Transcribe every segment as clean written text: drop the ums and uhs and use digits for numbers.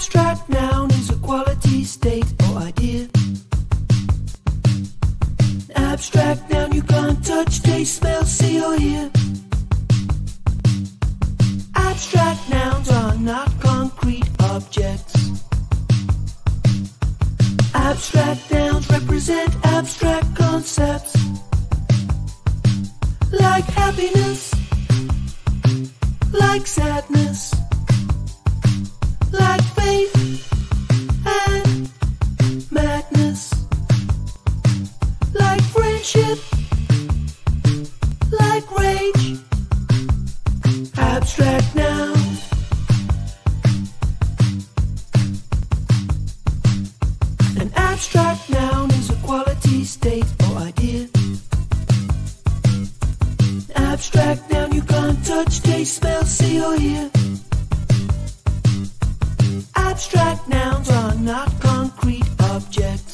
abstract noun is a quality, state, or idea. An abstract noun you can't touch, taste, smell, see, or hear. Abstract nouns are not concrete objects. Abstract nouns represent abstract concepts, like happiness, like sadness, like faith and madness, like friendship, like rage. Abstract nouns. An abstract noun is a quality, state, or idea. An abstract noun you can't touch, taste, smell, see, or hear. Abstract nouns are not concrete objects.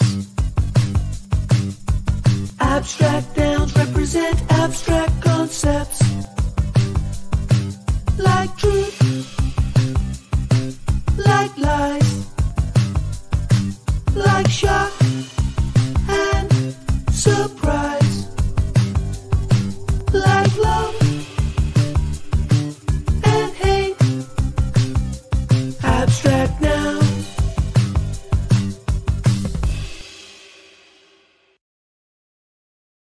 Abstract nouns represent abstract concepts, like truth, like lies, like shock.